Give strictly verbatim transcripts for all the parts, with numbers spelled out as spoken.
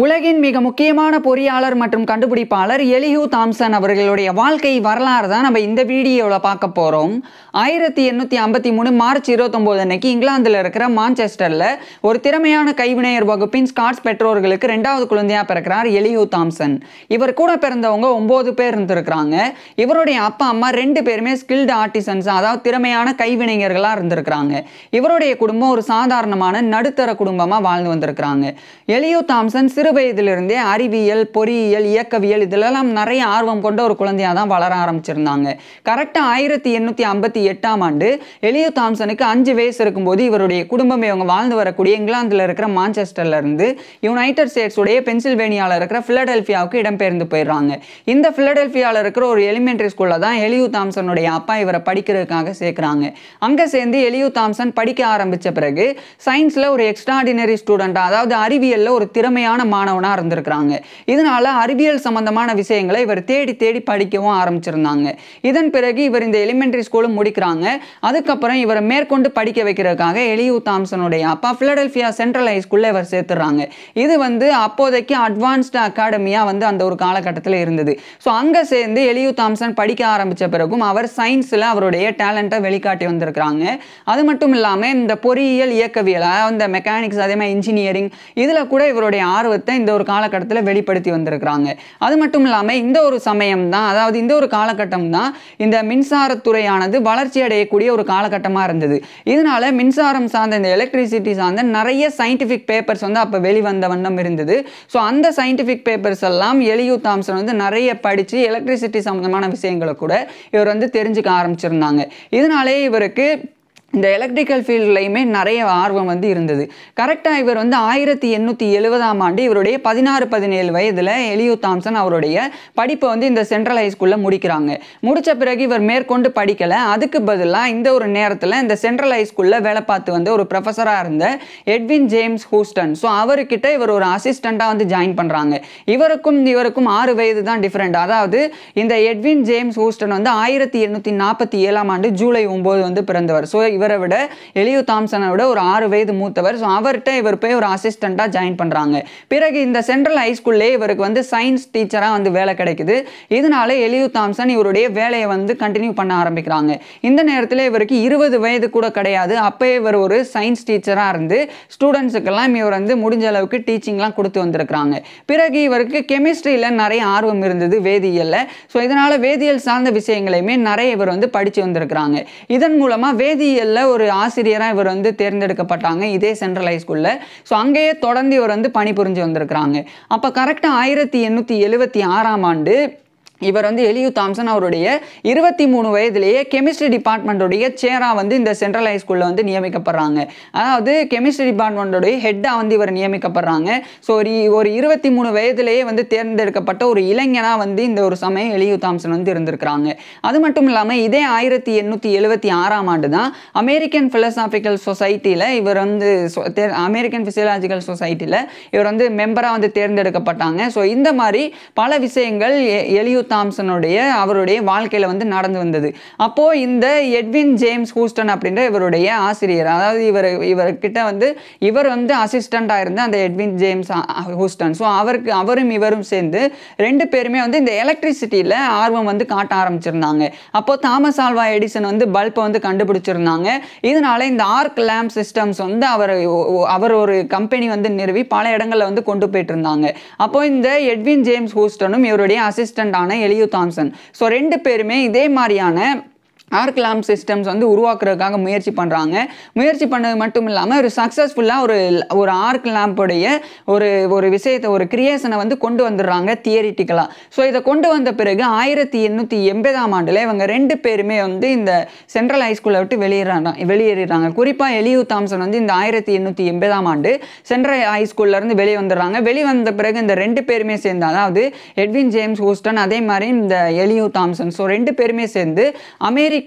உலகின் மிக முக்கியமான பொறியாளர் மற்றும் கண்டுபிடிப்பாளர் எலிஹூ தாம்சன் அவர்களுடைய வாழ்க்கை வரலாறு தான் நம்ம இந்த வீடியோவில் பார்க்க போகிறோம். ஆயிரத்தி எண்ணூற்றி ஐம்பத்தி மூணு மார்ச் இருபத்தொம்போது அன்னைக்கு இங்கிலாந்தில் இருக்கிற மான்செஸ்டரில் ஒரு திறமையான கைவினையர் வகுப்பின் ஸ்காட்ஸ் பெற்றோர்களுக்கு ரெண்டாவது குழந்தையாக பிறக்கிறார் எலிஹூ தாம்சன். இவர் கூட பிறந்தவங்க ஒம்பது பேர் இருந்திருக்கிறாங்க. இவருடைய அப்பா அம்மா ரெண்டு பேருமே ஸ்கில்டு ஆர்டிசன்ஸ், அதாவது திறமையான கைவினைஞர்களாக இருந்திருக்கிறாங்க. இவருடைய குடும்பம் ஒரு சாதாரணமான நடுத்தர குடும்பமாக வாழ்ந்து வந்திருக்கிறாங்க. எலிஹூ தாம்சன் சிறு வயதிலிருந்தே அறிவியல், பொறியியல், இயக்கவியல் இதிலெல்லாம் நிறைய ஆர்வம் கொண்ட ஒரு குழந்தையாக தான் வளர ஆரம்பிச்சிருந்தாங்க. கரெக்டாக ஆயிரத்தி எண்ணூற்றி ஐம்பத்தி எட்டாம் ஆண்டு எலிஹூ தாம்சனுக்கு அஞ்சு வயசு இருக்கும்போது இவருடைய குடும்பம் இவங்க வாழ்ந்து வரக்கூடிய இங்கிலாந்தில் இருக்கிற மான்செஸ்டரில் இருந்து யுனைடெட் ஸ்டேட்ஸுடைய பென்சில்வேனியாவில் இருக்கிற பிலடெல்ஃபியாவுக்கு இடம்பெயர்ந்து போயிடுறாங்க. இந்த பிலடெல்ஃபியாவில் இருக்கிற ஒரு எலிமெண்ட்ரி ஸ்கூலில் தான் எலிஹூ தாம்சனுடைய அப்பா இவரை படிக்கிறதுக்காக சேர்க்குறாங்க. அங்கே சேர்ந்து எலிஹூ தாம்சன் படிக்க ஆரம்பித்த பிறகு சயின்ஸில் ஒரு எக்ஸ்ட்ராடினரி ஸ்டூடெண்ட்டாக, அதாவது அறிவியலில் ஒரு திறமையான மாணவனாக இருந்திருக்கிறாங்க. இதனால அறிவியல் சம்பந்தமான விஷயங்களை இவர் தேடி தேடி படிக்கவும் ஆரம்பிச்சிருந்தாங்க. இதன் பிறகு இவர் இந்த எலிமெண்டரி ஸ்கூலும் முடிக்கிறாங்க. அதுக்கப்புறம் இவரை மேற்கொண்டு படிக்க வைக்கிறதுக்காக எலிஹூ தாம்சனுடைய அப்பா பிலடெல்ஃபியா சென்ட்ரல் ஹைஸ்கூலில் இவர் சேர்த்துறாங்க. இது வந்து அப்போதைக்கு அட்வான்ஸ்டு அகாடமியாக வந்து அந்த ஒரு காலகட்டத்தில் இருந்தது. ஸோ அங்கே சேர்ந்து எலிஹூ தாம்சன் படிக்க ஆரம்பித்த பிறகும் அவர் சயின்ஸில் அவருடைய டேலண்ட்டை வெளிக்காட்டி வந்திருக்கிறாங்க. அது மட்டும் இல்லாமல் இந்த பொறியியல், இயக்கவியல், அந்த மெக்கானிக்ஸ், அதே மாதிரி இன்ஜினியரிங் இதில் கூட இவருடைய ஆர்வத்தை இந்த ஒரு காலகட்டத்தில் வெளிப்படுத்தி வந்திருக்கிறாங்க. அது மட்டும் இல்லாமல் இந்த ஒரு சமயம் தான், அதாவது இந்த ஒரு காலகட்டம் தான் இந்த மின்சாரத்துறையானது வளர்ச்சி அடையக்கூடிய ஒரு காலகட்டமாக இருந்தது. இதனால மின்சாரம் சார்ந்த, இந்த எலக்ட்ரிசிட்டி சார்ந்த நிறைய சயின்டிஃபிக் பேப்பர்ஸ் வந்து அப்போ வெளிவந்த வண்ணம் இருந்தது. ஸோ அந்த சயின்டிஃபிக் பேப்பர்ஸ் எல்லாம் எலிஹூ தாம்சன் வந்து நிறைய படித்து எலக்ட்ரிசிட்டி சம்பந்தமான விஷயங்களை கூட இவர் வந்து தெரிஞ்சுக்க ஆரம்பிச்சிருந்தாங்க. இதனாலே இவருக்கு இந்த எலக்ட்ரிக்கல் ஃபீல்ட்லையுமே நிறைய ஆர்வம் வந்து இருந்தது. கரெக்டாக இவர் வந்து ஆயிரத்தி எண்ணூற்றி எழுபதாம் ஆண்டு இவருடைய பதினாறு பதினேழு வயதில் எலிஹூ தாம்சன் அவருடைய படிப்பை வந்து இந்த சென்ட்ரல் ஹைஸ்கூலில் முடிக்கிறாங்க. முடித்த பிறகு இவர் மேற்கொண்டு படிக்கலை. அதுக்கு பதிலாக இந்த ஒரு நேரத்தில் இந்த சென்ட்ரல் ஹைஸ்கூலில் வேலை பார்த்து வந்து ஒரு ப்ரொஃபஸராக இருந்த எட்வின் ஜேம்ஸ் ஹூஸ்டன், ஸோ அவர்கிட்ட இவர் ஒரு அசிஸ்டண்ட்டாக வந்து ஜாயின் பண்ணுறாங்க. இவருக்கும் இவருக்கும் ஆறு வயது தான் டிஃப்ரெண்ட். அதாவது இந்த எட்வின் ஜேம்ஸ் ஹூஸ்டன் வந்து ஆயிரத்தி எண்ணூற்றி நாற்பத்தி ஏழாம் ஆண்டு ஜூலை ஒம்பது வந்து பிறந்தவர். ஸோ இவரை விட, எலிஹூ தாம்சனை விட ஒரு ஆறு வயது மூத்தவர். ஸோ அவர்கிட்ட இவர் போய் ஒரு அசிஸ்டண்ட்டாக ஜாயின் பண்ணுறாங்க. பிறகு இந்த சென்ட்ரல் ஹைஸ்கூல்லே இவருக்கு வந்து சயின்ஸ் டீச்சராக வந்து வேலை கிடைக்குது. இதனால எலிஹூ தாம்சன் இவருடைய வேலையை வந்து கண்டினியூ பண்ண ஆரம்பிக்கிறாங்க. இந்த நேரத்தில் இவருக்கு இருபது வயது கூட கிடையாது. அப்போ இவர் ஒரு சயின்ஸ் டீச்சராக இருந்து ஸ்டூடெண்ட்ஸுக்கெல்லாம் இவர் வந்து முடிஞ்ச அளவுக்கு டீச்சிங்லாம் கொடுத்து வந்திருக்கிறாங்க. பிறகு இவருக்கு கெமிஸ்ட்ரியில் நிறைய ஆர்வம் இருந்தது, வேதியியலில். ஸோ இதனால் வேதியியல் சார்ந்த விஷயங்களையுமே நிறைய இவர் வந்து படித்து வந்திருக்கிறாங்க. இதன் மூலமாக வேதியியல் ஒரு ஆசிரியராக இவர் வந்து தேர்ந்தெடுக்கப்பட்டாங்க இதே சென்ட்ரல் ஹைஸ்கூலில். ஸோ அங்கேயே தொடர்ந்து இவர் வந்து பணிபுரிஞ்சு வந்திருக்கிறாங்க. அப்போ கரெக்டாக ஆயிரத்தி எண்ணூற்றி எழுபத்தி ஆறாம் ஆண்டு இவர் வந்து எலிஹூ தாம்சன் அவருடைய இருபத்தி மூணு வயதிலேயே கெமிஸ்ட்ரி டிபார்ட்மெண்ட்டுடைய சேராக வந்து இந்த சென்ட்ரல் ஹைஸ்கூலில் வந்து நியமிக்கப்படுறாங்க. அதாவது கெமிஸ்ட்ரி டிபார்ட்மெண்ட்டோடைய ஹெட்டாக வந்து இவர் நியமிக்கப்படுறாங்க. ஸோ ஒரு ஒரு இருபத்தி மூணு வயதிலேயே வந்து தேர்ந்தெடுக்கப்பட்ட ஒரு இளைஞனாக வந்து இந்த ஒரு சமயம் எலிஹூ தாம்சன் வந்து இருந்திருக்கிறாங்க. அது மட்டும் இல்லாமல் இதே ஆயிரத்தி எண்ணூற்றி எழுபத்தி ஆறாம் ஆண்டு தான் அமெரிக்கன் ஃபிலசாபிக்கல் சொசைட்டியில் இவர் வந்து அமெரிக்கன் ஃபிசியலாஜிக்கல் சொசைட்டியில் இவர் வந்து மெம்பராக வந்து தேர்ந்தெடுக்கப்பட்டாங்க. ஸோ இந்த மாதிரி பல விஷயங்கள் எலிஹூ தாம்சனுடைய அவருடைய வாழ்க்கையில் வந்து நடந்து வந்தது. அப்போது இந்த எட்வின் ஜேம்ஸ் ஹூஸ்டன் அப்படின்ற இவருடைய ஆசிரியர், அதாவது இவர் இவர்கிட்ட வந்து இவர் வந்து அசிஸ்டண்ட்டாக இருந்த அந்த எட்வின் ஜேம்ஸ் ஹூஸ்டன், ஸோ அவருக்கு அவரும் இவரும் சேர்ந்து ரெண்டு பேருமே வந்து இந்த எலக்ட்ரிசிட்டியில் ஆர்வம் வந்து காட்ட ஆரம்பிச்சிருந்தாங்க. அப்போது தாமஸ் ஆல்வா எடிசன் வந்து பல்பை வந்து கண்டுபிடிச்சிருந்தாங்க. இதனால இந்த ஆர்க் லேம்ப் சிஸ்டம்ஸ் வந்து அவர் அவர் ஒரு கம்பெனி வந்து நிறுவி பல இடங்களில் வந்து கொண்டு போயிட்டு இருந்தாங்க. அப்போது இந்த எட்வின் ஜேம்ஸ் ஹூஸ்டனும் இவருடைய அசிஸ்டண்டான எலிஹூ தாம்சன், ஸோ ரெண்டு பேருமே இதே மாதிரியான ஆர்க் லேம்ப் சிஸ்டம்ஸ் வந்து உருவாக்குறதுக்காக முயற்சி பண்ணுறாங்க. முயற்சி பண்ணது மட்டும் இல்லாமல் ஒரு சக்ஸஸ்ஃபுல்லாக ஒரு ஒரு ஆர்க் லேம்புடைய ஒரு ஒரு விஷயத்தை, ஒரு கிரியேஷனை வந்து கொண்டு வந்துடுறாங்க தியரிட்டிக்கலாக. ஸோ இதை கொண்டு வந்த பிறகு ஆயிரத்தி எண்ணூற்றி எண்பதாம் ஆண்டில் இவங்க ரெண்டு பேருமே வந்து இந்த சென்ட்ரல் ஹைஸ்கூலை விட்டு வெளியேறாங்க வெளியேறாங்க குறிப்பாக எலிஹூ தாம்சன் வந்து இந்த ஆயிரத்தி எண்ணூற்றி எண்பதாம் ஆண்டு சென்ட்ரல் ஹைஸ்கூல்லேருந்து வெளியே வந்துடுறாங்க. வெளியே வந்த பிறகு இந்த ரெண்டு பேருமே சேர்ந்து, அதாவது எட்வின் ஜேம்ஸ் ஹூஸ்டன் அதே மாதிரி இந்த எலிஹூ தாம்சன், ஸோ ரெண்டு பேருமே சேர்ந்து அமெரிக்க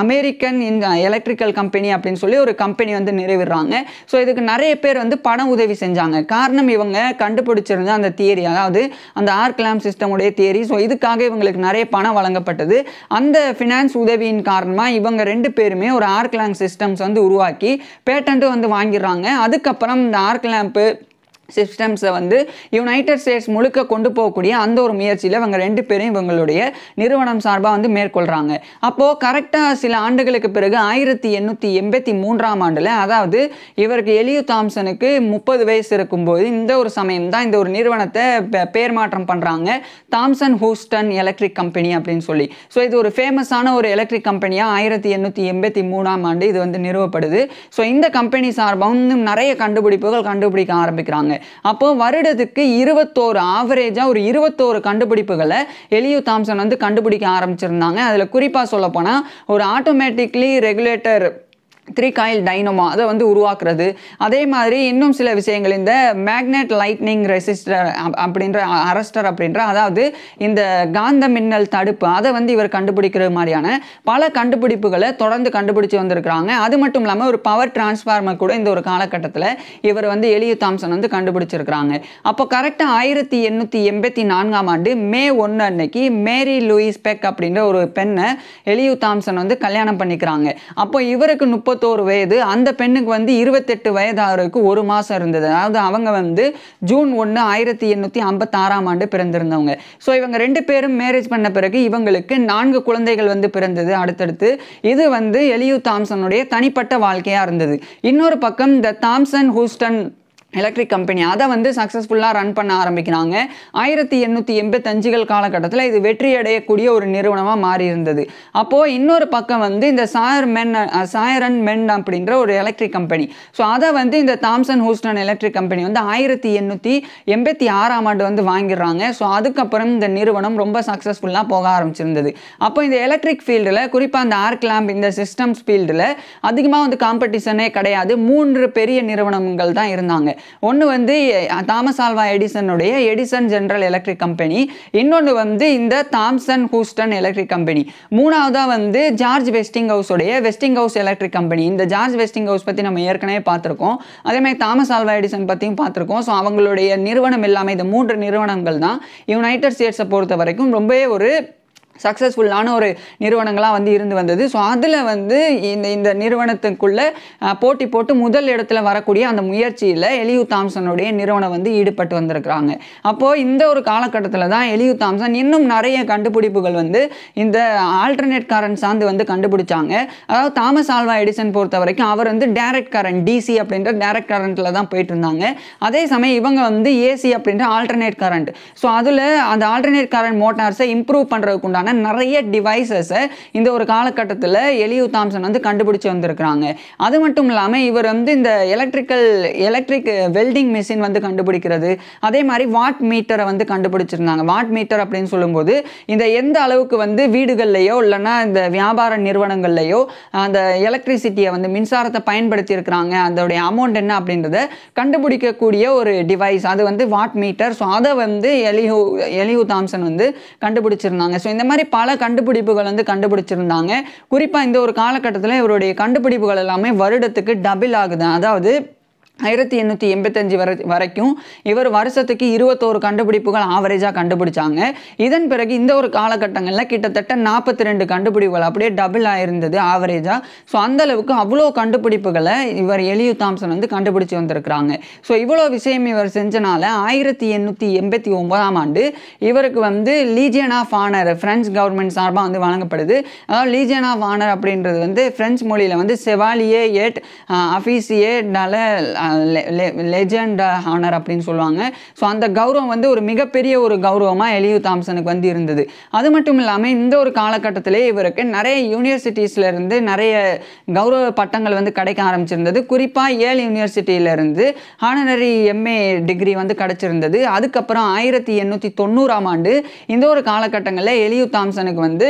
அமெரிக்கன் எலக்ட்ரிக்கல் கம்பெனி அப்படின்னு சொல்லி ஒரு கம்பெனி வந்து நிறுவிடுறாங்க. ஸோ இதுக்கு நிறைய பேர் வந்து பண உதவி செஞ்சாங்க. காரணம், இவங்க கண்டுபிடிச்சிருந்த அந்த தியரி, அதாவது அந்த ஆர்க் லேம்ப் சிஸ்டமுடைய தியரி. ஸோ இதுக்காக இவங்களுக்கு நிறைய பணம் வழங்கப்பட்டது. அந்த ஃபினான்ஸ் உதவியின் காரணமாக இவங்க ரெண்டு பேருமே ஒரு ஆர்க் லேம்ப் சிஸ்டம்ஸ் வந்து உருவாக்கி பேட்டண்ட்டு வந்து வாங்கிடுறாங்க. அதுக்கப்புறம் இந்த ஆர்க் லேம்ப்பு சிஸ்டம்ஸை வந்து யுனைடெட் ஸ்டேட்ஸ் முழுக்க கொண்டு போகக்கூடிய அந்த ஒரு முயற்சியில் இவங்க ரெண்டு பேரும் இவங்களுடைய நிறுவனம் சார்பாக வந்து மேற்கொள்கிறாங்க. அப்போது கரெக்டாக சில ஆண்டுகளுக்கு பிறகு ஆயிரத்தி எண்ணூற்றி எண்பத்தி மூன்றாம் ஆண்டில், அதாவது இவருக்கு எலியூ தாம்சனுக்கு முப்பது வயசு இருக்கும்போது, இந்த ஒரு சமயம் தான் இந்த ஒரு நிறுவனத்தை பேர் மாற்றம் பண்ணுறாங்க, தாம்சன் ஹூஸ்டன் எலக்ட்ரிக் கம்பெனி அப்படின்னு சொல்லி. ஸோ இது ஒரு ஃபேமஸான ஒரு எலக்ட்ரிக் கம்பெனியாக ஆயிரத்தி எண்ணூற்றி எண்பத்தி மூணாம் ஆண்டு இது வந்து நிறுவப்படுது. ஸோ இந்த கம்பெனி சார்பாக நிறைய கண்டுபிடிப்புகள் கண்டுபிடிக்க ஆரம்பிக்கிறாங்க. அப்போ வருடத்துக்கு இருபத்தோரு ஆவரேஜா ஒரு இருபத்தோரு கண்டுபிடிப்புகளை எலியூ தாம்சன் வந்து கண்டுபிடிக்க ஆரம்பிச்சிருந்தாங்க. அதுல குறிப்பா சொல்ல போனா ஒரு automatically regulator three coil dynamo அதை வந்து உருவாக்குறது, அதே மாதிரி இன்னும் சில விஷயங்கள், இந்த மேக்னெட் லைட்னிங் ரெசிஸ்டர் அப்படின்ற அரஸ்டர் அப்படின்ற, அதாவது இந்த காந்த மின்னல் தடுப்பு, அதை வந்து இவர் கண்டுபிடிக்கிறது மாதிரியான பல கண்டுபிடிப்புகளை தொடர்ந்து கண்டுபிடிச்சு வந்திருக்கிறாங்க. அது மட்டும் இல்லாமல் ஒரு பவர் டிரான்ஸ்ஃபார்மர் கூட இந்த ஒரு காலகட்டத்தில் இவர் வந்து எலியூ தாம்சன் வந்து கண்டுபிடிச்சிருக்கிறாங்க. அப்போ கரெக்டாக ஆயிரத்தி எண்ணூற்றி எண்பத்தி நான்காம் ஆண்டு மே ஒன்று அன்னைக்கு மேரி லூயிஸ் பெக் அப்படின்ற ஒரு பெண்ணை எலியூ தாம்சன் வந்து கல்யாணம் பண்ணிக்கிறாங்க. அப்போ இவருக்கு முப்பது ஒரு வயது, அந்த பெண்ணுக்கு வந்து இருபத்தெட்டு வயதாருக்கு ஒரு மாசம் இருந்தது. அதாவது அவங்க வந்து ஜூன் ஒன்று ஆயிரத்தி எண்ணூற்றி ஐம்பத்தி ஆறாம் ஆண்டு பிறந்திருந்தவங்க. ஸோ இவங்க ரெண்டு பேரும் மேரேஜ் பண்ண பிறகு இவங்களுக்கு நான்கு குழந்தைகள் வந்து பிறந்தது அடுத்தடுத்து. இது வந்து எலியூ தாம்சனுடைய தனிப்பட்ட வாழ்க்கையாக இருந்தது. இன்னொரு பக்கம் இந்த தாம்சன் ஹூஸ்டன் எலக்ட்ரிக் கம்பெனி அதை வந்து சக்ஸஸ்ஃபுல்லாக ரன் பண்ண ஆரம்பிக்கிறாங்க. ஆயிரத்தி எண்ணூற்றி எண்பத்தஞ்சுகள் காலகட்டத்தில் இது வெற்றி அடையக்கூடிய ஒரு நிறுவனமாக மாறி இருந்தது. அப்போது இன்னொரு பக்கம் வந்து இந்த Sawyer Man Sawyer and Man அப்படின்ற ஒரு எலக்ட்ரிக் கம்பெனி, ஸோ அதை வந்து இந்த தாம்சன் ஹூஸ்டன் எலக்ட்ரிக் கம்பெனி வந்து ஆயிரத்தி எண்ணூற்றி எண்பத்தி ஆறாம் ஆண்டு வந்து வாங்கிடுறாங்க. ஸோ அதுக்கப்புறம் இந்த நிறுவனம் ரொம்ப சக்ஸஸ்ஃபுல்லாக போக ஆரம்பிச்சிருந்தது. அப்போ இந்த எலக்ட்ரிக் ஃபீல்டில் குறிப்பாக அந்த ஆர்க் லேம்ப் இந்த சிஸ்டம்ஸ் ஃபீல்டில் அதிகமாக வந்து காம்படிஷனே கிடையாது. மூன்று பெரிய நிறுவனங்கள் தான் இருந்தாங்க. ஒன்று வந்து தாமஸ் ஆல்வா எடிசனுடைய எடிசன் ஜெனரல் எலக்ட்ரிக் கம்பெனி, இன்னொன்று வந்து இந்த தாம்சன் ஹூஸ்டன் எலக்ட்ரிக் கம்பெனி, மூணாவதாக வந்து ஜார்ஜ் வெஸ்டிங் ஹவுஸோடைய வெஸ்டிங் ஹவுஸ் எலக்ட்ரிக் கம்பெனி. இந்த ஜார்ஜ் வெஸ்டிங் ஹவுஸ் பற்றி நம்ம ஏற்கனவே பார்த்துருக்கோம், அதேமாதிரி தாமஸ் ஆல்வா எடிசன் பற்றியும் பார்த்துருக்கோம். ஸோ அவங்களுடைய நிறுவனம் எல்லாமே இந்த மூன்று நிறுவனங்கள் தான் யுனைடெட் ஸ்டேட்ஸை பொறுத்த வரைக்கும் ரொம்பவே ஒரு சக்ஸஸ்ஃபுல்லான ஒரு நிறுவனங்களாக வந்து இருந்து வந்தது. ஸோ அதில் வந்து இந்த இந்த நிறுவனத்துக்குள்ளே போட்டி போட்டு முதல் இடத்துல வரக்கூடிய அந்த முயற்சியில் எலியூ தாம்சனுடைய நிறுவனம் வந்து ஈடுபட்டு வந்திருக்கிறாங்க. அப்போது இந்த ஒரு காலகட்டத்தில் தான் எலியூ தாம்சன் இன்னும் நிறைய கண்டுபிடிப்புகள் வந்து இந்த ஆல்டர்னேட் கரண்ட் சார்ந்து வந்து கண்டுபிடிச்சாங்க. அதாவது தாமஸ் ஆல்வா எடிசன் பொறுத்த வரைக்கும் அவர் வந்து டைரக்ட் கரண்ட் டிசி அப்படின்ற டைரக்ட் கரண்ட்டில் தான் போயிட்டு இருந்தாங்க. அதே சமயம் இவங்க வந்து ஏசி அப்படின்ற ஆல்டர்னேட் கரண்ட், ஸோ அதில் அந்த ஆல்டர்னேட் கரண்ட் மோட்டார்ஸை இம்ப்ரூவ் பண்ணுறதுக்கு உண்டான நிறைய டிவைசஸை இந்த ஒரு காலகட்டத்தில் எலியூ தாம்சன் வந்து கண்டுபிடிச்சு வந்திருக்கிறாங்க. அது மட்டும் இல்லாமல் இவர் வந்து இந்த எலக்ட்ரிக்கல் எலக்ட்ரிக் வெல்டிங் மிஷின் வந்து கண்டுபிடிக்கிறது, அதே மாதிரி வாட் மீட்டரை வந்து கண்டுபிடிச்சிருந்தாங்க. வாட் மீட்டர் அப்படின்னு சொல்லும்போது இந்த எந்த அளவுக்கு வந்து வீடுகள்லையோ இல்லைன்னா இந்த வியாபார நிறுவனங்கள்லையோ அந்த எலக்ட்ரிசிட்டியை வந்து மின்சாரத்தை பயன்படுத்தி இருக்கிறாங்க, அதோடைய அமௌண்ட் என்ன அப்படின்றத கண்டுபிடிக்கக்கூடிய ஒரு டிவைஸ், அது வந்து வாட் மீட்டர். ஸோ அதை வந்து எலியூ எலியூ தாம்சன் வந்து கண்டுபிடிச்சிருந்தாங்க. ஸோ இந்த மாதிரி பல கண்டுபிடிப்புகள் வந்து கண்டுபிடிச்சிருந்தாங்க. குறிப்பாக இந்த ஒரு காலகட்டத்தில் இவருடைய கண்டுபிடிப்புகள் எல்லாமே வருடத்துக்கு டபுள் ஆகுது. அதாவது ஆயிரத்தி எண்ணூற்றி எண்பத்தஞ்சு வரை வரைக்கும் இவர் வருஷத்துக்கு இருபத்தோரு கண்டுபிடிப்புகள் ஆவரேஜாக கண்டுபிடிச்சாங்க. இதன் பிறகு இந்த ஒரு காலகட்டங்களில் கிட்டத்தட்ட நாற்பத்தி ரெண்டு கண்டுபிடிப்புகள் அப்படியே டபுள் ஆகிருந்தது ஆவரேஜாக. ஸோ அந்தளவுக்கு அவ்வளோ கண்டுபிடிப்புகளை இவர் எலியூ தாம்சன் வந்து கண்டுபிடிச்சி வந்திருக்கிறாங்க. ஸோ இவ்வளோ விஷயம் இவர் செஞ்சனால ஆயிரத்தி எண்ணூற்றி எண்பத்தி ஒன்பதாம் ஆண்டு இவருக்கு வந்து Legion of Honour French government சார்பாக வந்து வழங்கப்படுது. அதாவது லீஜியன் ஆஃப் ஆனர் அப்படின்றது வந்து ஃப்ரெஞ்சு மொழியில் வந்து செவாலியே எட் அஃபீசியே நல லெஜெண்ட் ஹானர் அப்படின்னு சொல்லுவாங்க. ஸோ அந்த கௌரவம் வந்து ஒரு மிகப்பெரிய ஒரு கௌரவமாக எலியூ தாம்சனுக்கு வந்து இருந்தது. அது மட்டும் இல்லாமல் இந்த ஒரு காலகட்டத்திலே இவருக்கு நிறைய யூனிவர்சிட்டிஸ்லேருந்து நிறைய கௌரவ பட்டங்கள் வந்து கிடைக்க ஆரம்பிச்சிருந்தது. குறிப்பாக ஏல் யூனிவர்சிட்டியிலேருந்து ஹானரரி எம்ஏ டிகிரி வந்து கிடச்சிருந்தது. அதுக்கப்புறம் ஆயிரத்தி எண்ணூற்றி தொண்ணூறாம் ஆண்டு இந்த ஒரு காலகட்டங்களில் எலியூ தாம்சனுக்கு வந்து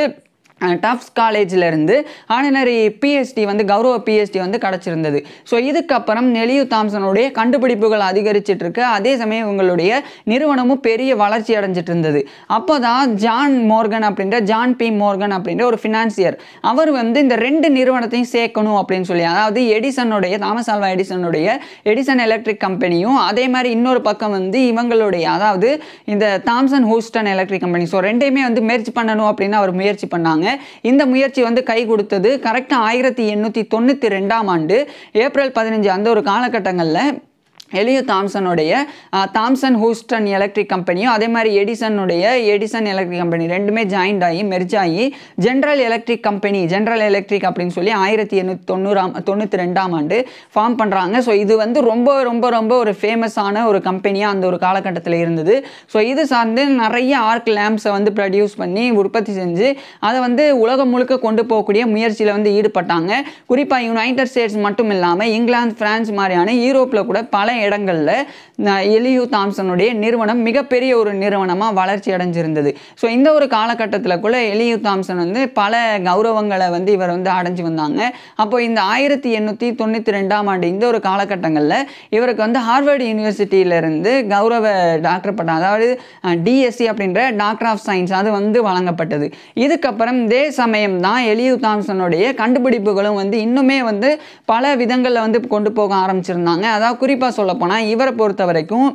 டஃப்ஸ் காலேஜிலேருந்து ஆனரரி பிஹெச்டி வந்து கௌரவ பிஹெச்டி வந்து கிடச்சிருந்தது. ஸோ இதுக்கப்புறம் எலியூ தாம்சனுடைய கண்டுபிடிப்புகள் அதிகரிச்சிட்ருக்கு. அதே சமயம் இவங்களுடைய நிறுவனமும் பெரிய வளர்ச்சி அடைஞ்சிட்டு இருந்தது. அப்போ தான் ஜான் மோர்கன் அப்படின்ற ஜான் பி மோர்கன் அப்படின்ற ஒரு ஃபினான்சியர் அவர் வந்து இந்த ரெண்டு நிறுவனத்தையும் சேர்க்கணும் அப்படின்னு சொல்லி, அதாவது எடிசனுடைய தாமஸ் ஆல்வா எடிசனுடைய எடிசன் எலக்ட்ரிக் கம்பெனியும் அதே மாதிரி இன்னொரு பக்கம் வந்து இவங்களுடைய அதாவது இந்த Thomson Houston Electric company, so ரெண்டையுமே வந்து முயற்சி பண்ணணும் அப்படின்னு அவர் முயற்சி பண்ணாங்க. இந்த முயற்சி வந்து கை கொடுத்தது. கரெக்டா ஆயிரத்தி எண்ணூற்றி தொண்ணூற்றி ரெண்டாம் ஆண்டு ஏப்ரல் பதினஞ்சு அந்த ஒரு காலகட்டங்களில் எலியூ தாம்சனுடைய தாம்சன் ஹூஸ்டன் எலக்ட்ரிக் கம்பெனியும் அதே மாதிரி எடிசனுடைய எடிசன் எலக்ட்ரிக் கம்பெனி ரெண்டுமே ஜாயிண்ட் ஆகி மெர்ஜ் ஆகி General Electric company General Electric அப்படின்னு சொல்லி ஆயிரத்தி எண்ணூற்றி தொண்ணூறாம் தொண்ணூற்றி ரெண்டாம் ஆண்டு ஃபார்ம் பண்ணுறாங்க. ஸோ இது வந்து ரொம்ப ரொம்ப ரொம்ப ஒரு ஃபேமஸான ஒரு கம்பெனியாக அந்த ஒரு காலகட்டத்தில் இருந்தது. ஸோ இது சார்ந்து நிறைய ஆர்க் லேம்ப்ஸை வந்து ப்ரொடியூஸ் பண்ணி உற்பத்தி செஞ்சு அதை வந்து உலகம் முழுக்க கொண்டு போகக்கூடிய முயற்சியில் வந்து ஈடுபட்டாங்க. குறிப்பாக யுனைடெட் ஸ்டேட்ஸ் மட்டும் இல்லாமல் இங்கிலாந்து, பிரான்ஸ் மாதிரியான யூரோப்பில் கூட பல இடங்களில் எலியூ தாம்சனுடைய நிறுவனம் மிகப்பெரிய ஒரு நிறுவனமாக வளர்ச்சி அடைஞ்சிருந்தது. ஸோ இந்த ஒரு காலகட்டத்தில் கூட எலியூ தாம்சன் வந்து பல கௌரவங்களை வந்து இவர் வந்து அடைஞ்சு வந்தாங்க. அப்போ இந்த ஆயிரத்தி எண்ணூற்றி தொண்ணூற்றி ரெண்டாம் ஆண்டு இந்த ஒரு காலகட்டங்களில் இவருக்கு வந்து ஹார்வர்டு யூனிவர்சிட்டியிலிருந்து கௌரவ டாக்டர் பட்டம், அதாவது டிஎஸ்சி அப்படின்ற டாக்டர் ஆஃப் சயின்ஸ் அது வந்து வழங்கப்பட்டது. இதுக்கப்புறம் இதே சமயம் தான் எலியூ தாம்சனுடைய கண்டுபிடிப்புகளும் வந்து இன்னுமே வந்து பல விதங்களில் வந்து கொண்டு போக ஆரம்பிச்சிருந்தாங்க. அதாவது குறிப்பாக சொல்ல போனால் இவரை பொறுத்த வரைக்கும்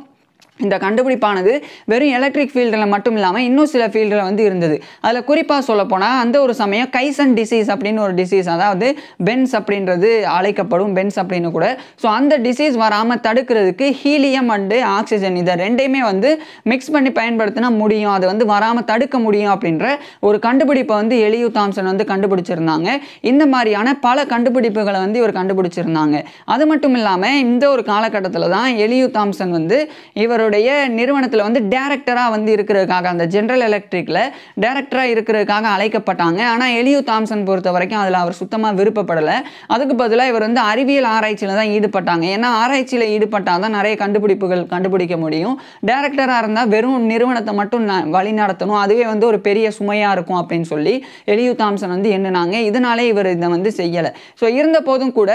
இந்த கண்டுபிடிப்பானது வெறும் எலக்ட்ரிக் ஃபீல்டில் மட்டும் இல்லாமல் இன்னும் சில ஃபீல்டில் வந்து இருந்தது. அதில் குறிப்பாக சொல்லப்போனால் அந்த ஒரு சமயம் கைசன் டிசீஸ் அப்படின்னு ஒரு டிசீஸ், அதாவது பென்ஸ் அப்படின்றது அழைக்கப்படும், பென்ஸ் அப்படின்னு கூட. ஸோ அந்த டிசீஸ் வராமல் தடுக்கிறதுக்கு ஹீலியம் அண்டு ஆக்சிஜன் இதை ரெண்டையுமே வந்து மிக்ஸ் பண்ணி பயன்படுத்தினா முடியும், அது வந்து வராமல் தடுக்க முடியும் அப்படின்ற ஒரு கண்டுபிடிப்பை வந்து எலியூ தாம்சன் வந்து கண்டுபிடிச்சிருந்தாங்க. இந்த மாதிரியான பல கண்டுபிடிப்புகளை வந்து இவர் கண்டுபிடிச்சிருந்தாங்க. அது மட்டும் இல்லாமல் இந்த ஒரு காலகட்டத்தில் தான் எலியூ தாம்சன் வந்து இவர் அவருடைய நிறுவனத்தில் வந்து டைரக்டராக வந்து இருக்கிறதுக்காக அந்த ஜென்ரல் எலக்ட்ரிக்கில் டைரக்டராக இருக்கிறதுக்காக அழைக்கப்பட்டாங்க. ஆனால் எலியூ தாம்சன் பொறுத்த வரைக்கும் அதில் அவர் சுத்தமாக விருப்பப்படலை. அதுக்கு பதிலாக இவர் வந்து அறிவியல் ஆராய்ச்சியில் தான் ஈடுபட்டாங்க. ஏன்னா ஆராய்ச்சியில் ஈடுபட்டால் தான் நிறைய கண்டுபிடிப்புகள் கண்டுபிடிக்க முடியும். டைரக்டராக இருந்தால் வெறும் நிறுவனத்தை மட்டும் வழி நடத்தணும், அதுவே வந்து ஒரு பெரிய சுமையாக இருக்கும் அப்படின்னு சொல்லி எலியூ தாம்சன் வந்து எண்ணினாங்க. இதனாலே இவர் இதை வந்து செய்யலை. ஸோ இருந்த போதும் கூட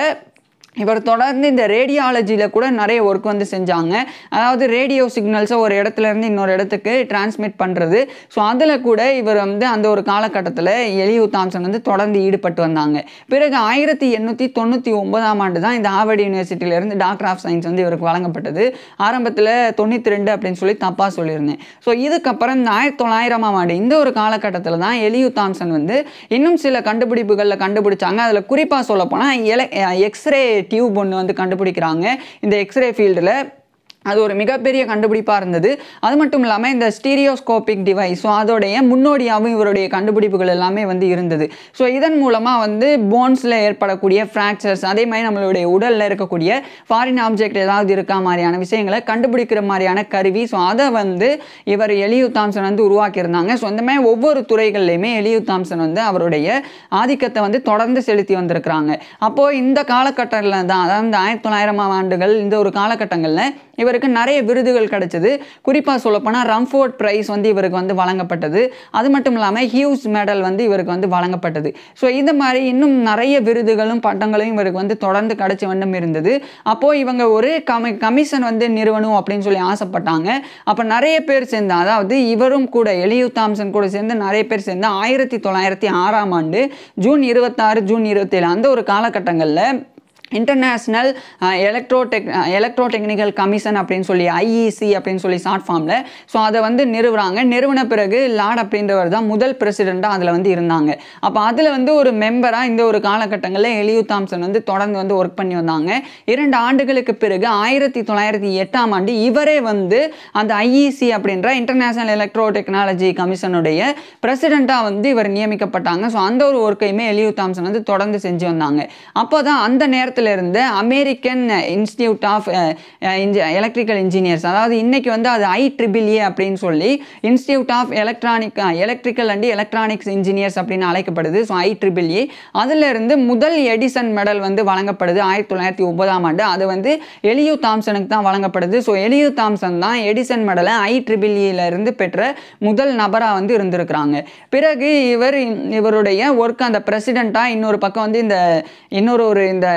இவர் தொடர்ந்து இந்த ரேடியாலஜியில் கூட நிறைய ஒர்க் வந்து செஞ்சாங்க. அதாவது ரேடியோ சிக்னல்ஸை ஒரு இடத்துலேருந்து இன்னொரு இடத்துக்கு டிரான்ஸ்மிட் பண்ணுறது. ஸோ அதில் கூட இவர் வந்து அந்த ஒரு காலகட்டத்தில் எலியூ தாம்சன் வந்து தொடர்ந்து ஈடுபட்டு வந்தாங்க. பிறகு ஆயிரத்தி எண்ணூற்றி தொண்ணூற்றி ஒன்பதாம் ஆண்டு தான் இந்த ஹார்வர்டு யூனிவர்சிட்டியிலேருந்து டாக்டர் ஆஃப் சயின்ஸ் வந்து இவருக்கு வழங்கப்பட்டது. ஆரம்பத்தில் தொண்ணூற்றி ரெண்டு அப்படின்னு சொல்லி தப்பாக சொல்லியிருந்தேன். ஸோ இதுக்கப்புறம் இந்த ஆயிரத்தி தொள்ளாயிரமாம் ஆண்டு இந்த ஒரு காலகட்டத்தில் தான் எலியூ தாம்சன் வந்து இன்னும் சில கண்டுபிடிப்புகளில் கண்டுபிடிச்சாங்க. அதில் குறிப்பாக சொல்லப்போனால் எல எக்ஸ்ரே டியூப் ஒன்று வந்து கண்டுபிடிக்கிறாங்க. இந்த எக்ஸ்ரே ஃபீல்டில் அது ஒரு மிகப்பெரிய கண்டுபிடிப்பாக இருந்தது. அது மட்டும் இல்லாமல் இந்த ஸ்டீரியோஸ்கோபிக் டிவைஸ், ஸோ அதோடைய முன்னோடியாகவும் இவருடைய கண்டுபிடிப்புகள் எல்லாமே வந்து இருந்தது. ஸோ இதன் மூலமாக வந்து போன்ஸில் ஏற்படக்கூடிய ஃப்ராக்சர்ஸ், அதே மாதிரி நம்மளுடைய உடலில் இருக்கக்கூடிய ஃபாரின் ஆப்ஜெக்ட் ஏதாவது இருக்கா மாதிரியான விஷயங்களை கண்டுபிடிக்கிற மாதிரியான கருவி. ஸோ அதை வந்து இவர் எலியூ தாம்சன் வந்து உருவாக்கியிருந்தாங்க. ஸோ இந்த மாதிரி ஒவ்வொரு துறைகள்லையுமே எலியூ தாம்சன் வந்து அவருடைய ஆதிக்கத்தை வந்து தொடர்ந்து செலுத்தி வந்திருக்கிறாங்க. அப்போது இந்த காலகட்டத்தில் தான், அதாவது இந்த ஆயிரத்தி தொள்ளாயிரமாம் ஆண்டுகள் இந்த ஒரு காலகட்டங்களில் இவருக்கு நிறைய விருதுகள் கிடைச்சது. குறிப்பாக சொல்லப்போனால் ரம்ஃபோர்ட் ப்ரைஸ் வந்து இவருக்கு வந்து வழங்கப்பட்டது. அது மட்டும் இல்லாமல் ஹியூஸ் மெடல் வந்து இவருக்கு வந்து வழங்கப்பட்டது. ஸோ இந்த மாதிரி இன்னும் நிறைய விருதுகளும் பட்டங்களும் இவருக்கு வந்து தொடர்ந்து கிடைச்ச வண்ணம் இருந்தது. அப்போது இவங்க ஒரு கமி கமிஷன் வந்து நிறுவனம் அப்படின்னு சொல்லி ஆசைப்பட்டாங்க. அப்போ நிறைய பேர் சேர்ந்து, அதாவது இவரும் கூட எலியூ தாம்சன் கூட சேர்ந்து நிறைய பேர் சேர்ந்து ஆயிரத்தி தொள்ளாயிரத்தி ஆறாம் ஆண்டு ஜூன் இருபத்தாறு ஜூன் இருபத்தேழு அந்த ஒரு காலகட்டங்களில் இன்டர்நேஷ்னல் எலக்ட்ரோடெக் எலக்ட்ரோடெக்னிக்கல் கமிஷன் அப்படின்னு சொல்லி ஐஇசி அப்படின்னு சொல்லி ஷார்ட் ஃபார்மில், ஸோ அதை வந்து நிறுவுறாங்க. நிறுவன பிறகு லார்ட் அப்படின்றவர் தான் முதல் பிரசிடெண்ட்டாக அதில் வந்து இருந்தாங்க. அப்போ அதில் வந்து ஒரு மெம்பராக இந்த ஒரு காலகட்டங்களில் எலியூ தாம்சன் வந்து தொடர்ந்து வந்து ஒர்க் பண்ணி வந்தாங்க. இரண்டு ஆண்டுகளுக்கு பிறகு ஆயிரத்தி தொள்ளாயிரத்தி எட்டாம் ஆண்டு இவரே வந்து அந்த ஐஇசி அப்படின்ற இன்டர்நேஷ்னல் எலக்ட்ரோ டெக்னாலஜி கமிஷனுடைய பிரசிடெண்ட்டாக வந்து இவர் நியமிக்கப்பட்டாங்க. ஸோ அந்த ஒரு ஒர்க்கையுமே எலியூ தாம்சன் வந்து தொடர்ந்து செஞ்சு வந்தாங்க. அப்போ தான் அந்த நேரத்தில் இருந்த American Institute of Electrical Engineers, அதாவது இன்னைக்கு வந்து அது ஐ ட்ரிபிள் ஏ அப்படின்னு சொல்லி Institute of Electronic Electrical and Electronics Engineers அப்படின்னு அழைக்கப்படுது. ஸோ ஐ ட்ரிபிள் ஏ அதிலிருந்து முதல் எடிசன் மெடல் வந்து வழங்கப்படுது ஆயிரத்தி தொள்ளாயிரத்தி ஒன்பதாம் ஆண்டு. அது வந்து எலியூ தாம்சனுக்கு தான் வழங்கப்படுது. ஸோ எலியூ தாம்சன் தான் எடிசன் மெடலை ஐ ட்ரிபிள் ஏல இருந்து பெற்ற முதல் நபராக வந்து இருந்திருக்கிறாங்க. பிறகு இவர் இவருடைய ஒர்க் அந்த பிரசிடெண்ட்டாக இன்னொரு பக்கம் வந்து இந்த இன்னொரு ஒரு இந்த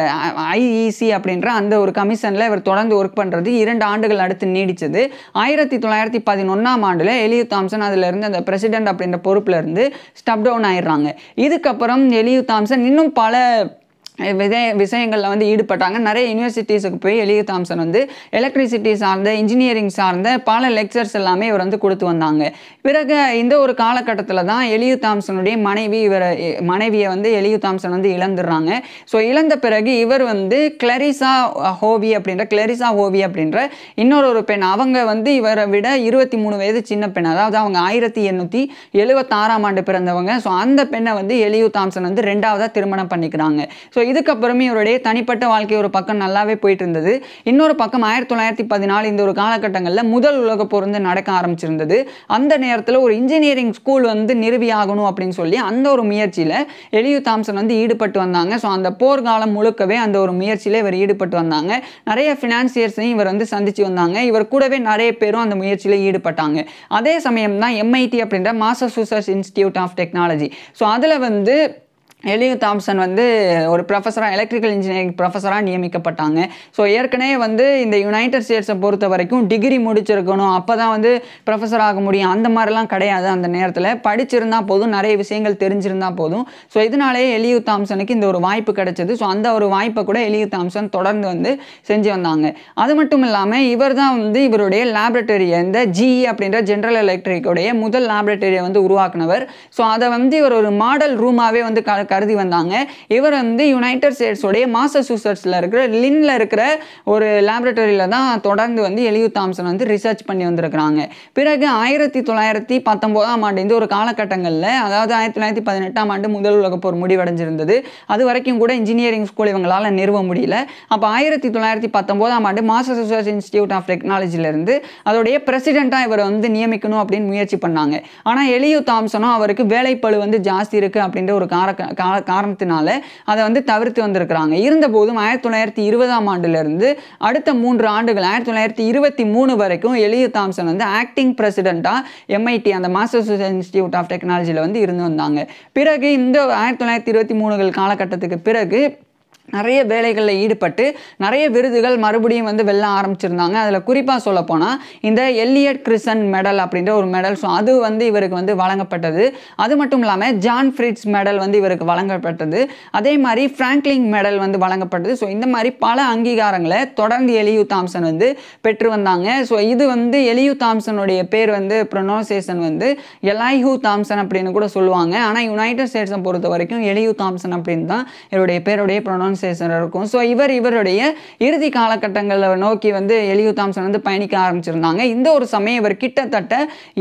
ஐஇசி அப்படின்ற அந்த ஒரு கமிஷனில் இவர் தொடர்ந்து ஒர்க் பண்ணுறது இரண்டு ஆண்டுகள் அடுத்து நீடித்தது. ஆயிரத்தி தொள்ளாயிரத்தி பதினொன்றாம் ஆண்டில் எலியூ தாம்சன் அதிலிருந்து அந்த பிரசிடெண்ட் அப்படின்ற பொறுப்பில் இருந்து ஸ்டெப் டவுன் ஆயிடுறாங்க. இதுக்கப்புறம் எலியூ தாம்சன் இன்னும் பல விஷயங்களில் வந்து ஈடுபட்டாங்க. நிறைய யூனிவர்சிட்டிஸுக்கு போய் எலிஹு தாம்சன் வந்து எலக்ட்ரிசிட்டி சார்ந்த இன்ஜினியரிங் சார்ந்த பல லெக்சர்ஸ் எல்லாமே இவர் வந்து கொடுத்து வந்தாங்க. பிறகு இந்த ஒரு காலகட்டத்தில் தான் எலிஹு தாம்சனுடைய மனைவி இவர் மனைவியை வந்து எலிஹு தாம்சன் வந்து இழந்துடுறாங்க. ஸோ இழந்த பிறகு இவர் வந்து கிளரிசா ஹோவி அப்படின்ற கிளரிசா ஹோவி அப்படின்ற இன்னொரு ஒரு பெண், அவங்க வந்து இவரை விட இருபத்தி மூணு வயது சின்ன பெண், அதாவது அவங்க ஆயிரத்தி எண்ணூற்றி எழுபத்தாறாம் ஆண்டு பிறந்தவங்க. ஸோ அந்த பெண்ணை வந்து எலிஹு தாம்சன் வந்து ரெண்டாவதாக திருமணம் பண்ணிக்கிறாங்க. ஸோ இதுக்கப்புறமே இவருடைய தனிப்பட்ட வாழ்க்கை ஒரு பக்கம் நல்லாவே போயிட்டு இருந்தது. இன்னொரு பக்கம் ஆயிரத்தி தொள்ளாயிரத்தி பதினாலு இந்த ஒரு காலகட்டங்களில் முதல் உலக போர் வந்து நடக்க ஆரம்பிச்சிருந்தது. அந்த நேரத்தில் ஒரு இன்ஜினியரிங் ஸ்கூல் வந்து நிறுவியாகணும் அப்படின்னு சொல்லி அந்த ஒரு முயற்சியில் எலிஹு தாம்சன் வந்து ஈடுபட்டு வந்தாங்க. ஸோ அந்த போர்க்காலம் முழுக்கவே அந்த ஒரு முயற்சியில் இவர் ஈடுபட்டு வந்தாங்க. நிறைய ஃபினான்சியர்ஸையும் இவர் வந்து சந்தித்து வந்தாங்க. இவர் கூடவே நிறைய பேரும் அந்த முயற்சியில் ஈடுபட்டாங்க. அதே சமயம் தான் எம்ஐடி அப்படின்ற Massachusetts institute of technology, so அதில் வந்து எலிஹு தாம்சன் வந்து ஒரு ப்ரொஃபஸராக எலக்ட்ரிக்கல் இன்ஜினியரிங் ப்ரொஃபஸராக நியமிக்கப்பட்டாங்க. ஸோ ஏற்கனவே வந்து இந்த யுனைடெட் ஸ்டேட்ஸை பொறுத்த வரைக்கும் டிகிரி முடிச்சிருக்கணும், அப்போ தான் வந்து ப்ரொஃபஸர் ஆக முடியும் அந்த மாதிரிலாம் கிடையாது. அந்த நேரத்தில் படிச்சிருந்தால் போதும், நிறைய விஷயங்கள் தெரிஞ்சிருந்தால் போதும். ஸோ இதனாலேயே எலிஹு தாம்சனுக்கு இந்த ஒரு வாய்ப்பு கிடைச்சது. ஸோ அந்த ஒரு வாய்ப்பை கூட எலிஹு தாம்சன் தொடர்ந்து வந்து செஞ்சு வந்தாங்க. அது மட்டும் இல்லாமல் இவர் தான் வந்து இவருடைய லேபரேட்டரியை இந்த ஜிஇ அப்படின்ற ஜென்ரல் எலக்ட்ரிக்குடைய முதல் லேபரேட்டரியை வந்து உருவாக்குனவர். ஸோ அதை வந்து இவர் ஒரு மாடல் ரூமாகவே வந்து க கருதி வந்தாங்க. இவர் வந்து யுனைடெட் ஸ்டேட்ஸ் உடைய மாசசூசட்ஸில் இருக்கிற லின்ல இருக்கிற ஒரு லேபரேட்டரியில் தான் தொடர்ந்து வந்து எலிஹு தாம்சன் வந்து ரிசர்ச் பண்ணி வந்திருக்கிறாங்க. பிறகு ஆயிரத்தி தொள்ளாயிரத்தி பத்தொன்பதாம் ஆண்டு இந்த ஒரு காலகட்டங்களில், அதாவது ஆயிரத்தி தொள்ளாயிரத்தி பதினெட்டாம் ஆண்டு முதல் உலகப் போர் முடிவடைஞ்சிருந்தது. அது வரைக்கும் கூட இன்ஜினியரிங் ஸ்கூல் இவங்களால் நிறுவ முடியல. அப்போ ஆயிரத்தி தொள்ளாயிரத்தி பத்தொன்பதாம் ஆண்டு மாசசூசட்ஸ் இன்ஸ்டிடியூட் ஆஃப் டெக்னாலஜியிலிருந்து அதோடைய பிரசிடென்ட்டாக இவரை வந்து நியமிக்கணும் அப்படின்னு முயற்சி பண்ணாங்க. ஆனால் எலிஹு தாம்சனும் அவருக்கு வேலைப்பழு வந்து ஜாஸ்தி இருக்குது அப்படின்ற ஒரு கார காரணத்தினால அதை வந்து தவிர்த்து வந்திருக்கிறாங்க. இருந்த போதும் ஆயிரத்தி தொள்ளாயிரத்தி இருபதாம் ஆண்டிலிருந்து அடுத்த மூன்று ஆண்டுகள் ஆயிரத்தி தொள்ளாயிரத்தி இருபத்தி மூணு வரைக்கும் எலிஹு தாம்சன் வந்து ஆக்டிங் பிரசிடென்ட்டாக எம்ஐடி அந்த மாசசூசட்ஸ் இன்ஸ்டிடியூட் ஆஃப் டெக்னாலஜியில் வந்து இருந்து வந்தாங்க. பிறகு இந்த ஆயிரத்தி தொள்ளாயிரத்தி இருபத்தி மூணுகள் காலகட்டத்துக்கு பிறகு நிறைய வேலைகளில் ஈடுபட்டு நிறைய விருதுகள் மறுபடியும் வந்து வெல்ல ஆரம்பிச்சிருந்தாங்க. அதில் குறிப்பாக சொல்லப்போனால் இந்த எல்லியட் கிரிசன் மெடல் அப்படின்ற ஒரு மெடல், ஸோ அது வந்து இவருக்கு வந்து வழங்கப்பட்டது. அது மட்டும் இல்லாமல் ஜான் ஃப்ரிட்ஸ் மெடல் வந்து இவருக்கு வழங்கப்பட்டது. அதே மாதிரி ஃப்ராங்க்லிங் மெடல் வந்து வழங்கப்பட்டது. ஸோ இந்த மாதிரி பல அங்கீகாரங்களை தொடர்ந்து எலிஹு தாம்சன் வந்து பெற்று வந்தாங்க. ஸோ இது வந்து எலிஹு தாம்சனுடைய பேர் வந்து ப்ரொனன்சியேஷன் வந்து எலிஹு தாம்சன் அப்படின்னு கூட சொல்லுவாங்க. ஆனால் யுனைடெட் ஸ்டேட்ஸை பொறுத்த வரைக்கும் எலிஹு தாம்சன் அப்படின்னு தான் இவருடைய பேருடைய ப்ரொனன்ஸ் இருக்கும். ஸோ இவர் இவருடைய இறுதி காலகட்டங்களில் நோக்கி வந்து எலிஹு தாம்சன் வந்து பயணிக்க ஆரம்பிச்சிருந்தாங்க. இந்த ஒரு சமயம் இவர் கிட்டத்தட்ட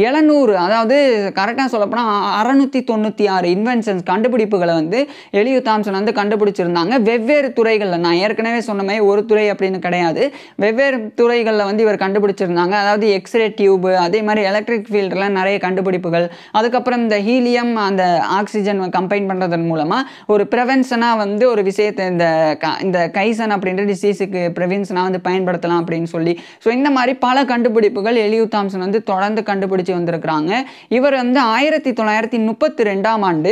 எழுநூறு, அதாவது கரெக்டாக சொல்லப்போனால் அறுநூற்றி தொண்ணூற்றி ஆறு இன்வென்ஷன்ஸ் கண்டுபிடிப்புகளை வந்து எலிஹு தாம்சன் வந்து கண்டுபிடிச்சிருந்தாங்க. வெவ்வேறு துறைகளில், நான் ஏற்கனவே சொன்ன மாதிரி ஒரு துறை அப்படின்னு கிடையாது, வெவ்வேறு துறைகளில் வந்து இவர் கண்டுபிடிச்சிருந்தாங்க. அதாவது எக்ஸ்ரே டியூபு, அதே மாதிரி எலக்ட்ரிக் ஃபீல்டில் நிறைய கண்டுபிடிப்புகள், அதுக்கப்புறம் இந்த ஹீலியம் அந்த ஆக்சிஜன் கம்பைன் பண்ணுறதன் மூலமாக ஒரு ப்ரிவென்ஷனாக வந்து ஒரு விஷயத்தை இந்த இந்த கைசன் அப்படின்ற டிசீஸுக்கு ப்ரிவென்ஷனாக வந்து பயன்படுத்தலாம் அப்படின்னு சொல்லி, ஸோ இந்த மாதிரி பல கண்டுபிடிப்புகள் எலிஹு தாம்சன் வந்து தொடர்ந்து கண்டுபிடிச்சு வந்திருக்கிறாங்க. இவர் வந்து ஆயிரத்தி தொள்ளாயிரத்தி முப்பத்தி ரெண்டாம் ஆண்டு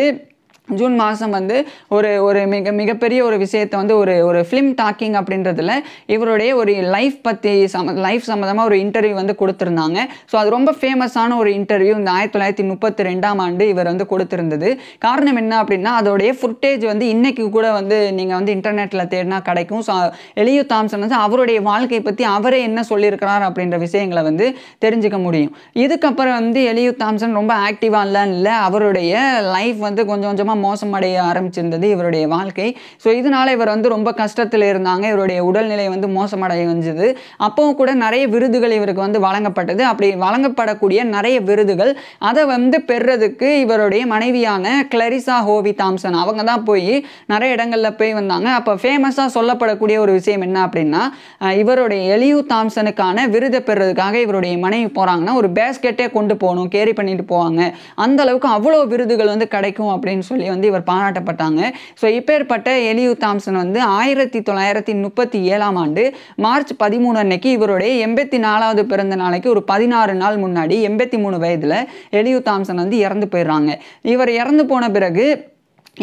ஜூன் மாதம் வந்து ஒரு ஒரு மிக மிகப்பெரிய ஒரு விஷயத்தை வந்து ஒரு ஒரு ஃபிலிம் டாக்கிங் அப்படின்றதுல இவருடைய ஒரு லைஃப் பற்றி சம லைஃப் சம்மந்தமாக ஒரு இன்டர்வியூ வந்து கொடுத்துருந்தாங்க. ஸோ அது ரொம்ப ஃபேமஸான ஒரு இன்டர்வியூ இந்த ஆயிரத்தி தொள்ளாயிரத்தி முப்பத்தி ரெண்டாம் ஆண்டு இவர் வந்து கொடுத்துருந்தது. காரணம் என்ன அப்படின்னா, அதோடைய ஃபுட்டேஜ் வந்து இன்றைக்கி கூட வந்து நீங்கள் வந்து இன்டர்நெட்டில் தேடினா கிடைக்கும். ஸோ எலிஹு தாம்சன் வந்து அவருடைய வாழ்க்கையை பற்றி அவரே என்ன சொல்லியிருக்கிறார் அப்படின்ற விஷயங்களை வந்து தெரிஞ்சுக்க முடியும். இதுக்கப்புறம் வந்து எலிஹு தாம்சன் ரொம்ப ஆக்டிவாக இல்லை, அவருடைய லைஃப் வந்து கொஞ்சம் கொஞ்சமாக மோசமடைய ஆரம்பிச்சிருந்தது இவருடைய வாழ்க்கை. ஸோ இதனால இவர் வந்து ரொம்ப கஷ்டத்தில் இருந்தாங்க. இவருடைய உடல்நிலை வந்து மோசமடைய வந்தது. அப்பவும் கூட நிறைய விருதுகள் இவருக்கு வந்து வழங்கப்பட்டது. அப்படி வழங்கப்படக்கூடிய நிறைய விருதுகள் அதை வந்து பெறுறதுக்கு இவருடைய மனைவியான கிளரிசா ஹோவி தாம்சன் அவங்க தான் போய் நிறைய இடங்களில் போய் வந்தாங்க. அப்போ ஃபேமஸாக சொல்லப்படக்கூடிய ஒரு விஷயம் என்ன அப்படின்னா, இவருடைய எலிஹு தாம்சனுக்கான விருதை பெறுறதுக்காக இவருடைய மனைவி போகிறாங்கன்னா ஒரு பேஸ்கெட்டே கொண்டு போகணும், கேரி பண்ணிட்டு போவாங்க, அந்த அளவுக்கு அவ்வளோ விருதுகள் வந்து கிடைக்கும் அப்படின்னு சொல்லி வந்து இவர் பாராட்டப்பட்டாங்க. ஸோ இப்பேற்பட்ட எலிஹு தாம்சன் வந்து ஆயிரத்தி தொள்ளாயிரத்தி முப்பத்தி ஏழாம் ஆண்டு மார்ச் பதிமூணு அன்னைக்கு இவருடைய எண்பத்தி நாலாவது பிறந்த நாளைக்கு ஒரு பதினாறு நாள் முன்னாடி எண்பத்தி மூணு வயதில் எலிஹு தாம்சன் வந்து இறந்து போயிடுறாங்க. இவர் இறந்து போன பிறகு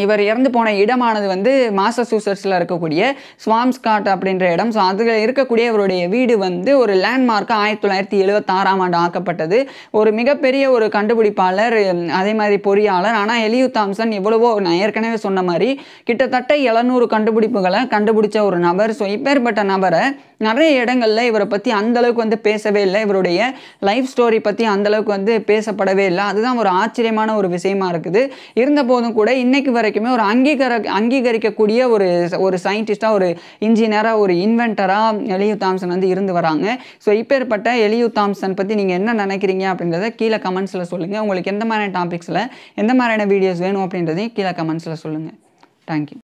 இவர் இறந்து போன இடமானது வந்து மாசசூசட்ஸில் இருக்கக்கூடிய ஸ்வாம்ஸ்காட் அப்படின்ற இடம். ஸோ அதில் இருக்கக்கூடிய இவருடைய வீடு வந்து ஒரு லேண்ட்மார்க்காக ஆயிரத்தி தொள்ளாயிரத்தி எழுபத்தி ஆறாம் ஆண்டு ஆக்கப்பட்டது. ஒரு மிகப்பெரிய ஒரு கண்டுபிடிப்பாளர், அதே மாதிரி பொறியாளர். ஆனால் எலியூ தாம்சன் எவ்வளவோ நான் ஏற்கனவே சொன்ன மாதிரி கிட்டத்தட்ட எழுநூறு கண்டுபிடிப்புகளை கண்டுபிடிச்ச ஒரு நபர். ஸோ இப்பேற்பட்ட நபரை நிறைய இடங்களில் இவரை பற்றி அந்தளவுக்கு வந்து பேசவே இல்லை, இவருடைய லைஃப் ஸ்டோரி பற்றி அந்தளவுக்கு வந்து பேசப்படவே இல்லை. அதுதான் ஒரு ஆச்சரியமான ஒரு விஷயமா இருக்குது. இருந்த போதும் கூட இன்றைக்கு வரைக்குமே ஒரு அங்கீகர அங்கீகரிக்கக்கூடிய ஒரு ஒரு சயின்டிஸ்டாக, ஒரு இன்ஜினியராக, ஒரு இன்வென்டராக எலியூ தாம்சன் வந்து இருந்து வராங்க. ஸோ இப்பேற்பட்ட எலியூ தாம்சன் பற்றி நீங்கள் என்ன நினைக்கிறீங்க அப்படின்றத கீழே கமெண்ட்ஸில் சொல்லுங்கள். உங்களுக்கு எந்த மாதிரியான டாபிக்ஸில் எந்த மாதிரியான வீடியோஸ் வேணும் அப்படின்றதையும் கீழே கமெண்ட்ஸில் சொல்லுங்கள். தேங்க்யூ.